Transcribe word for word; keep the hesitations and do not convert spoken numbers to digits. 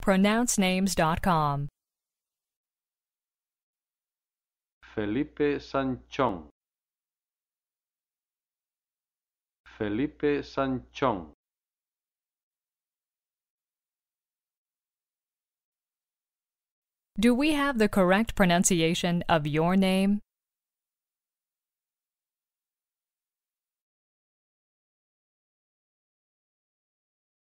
Pronounce Names dot com. Felipe Sanchón. Felipe Sanchón. Do we have the correct pronunciation of your name?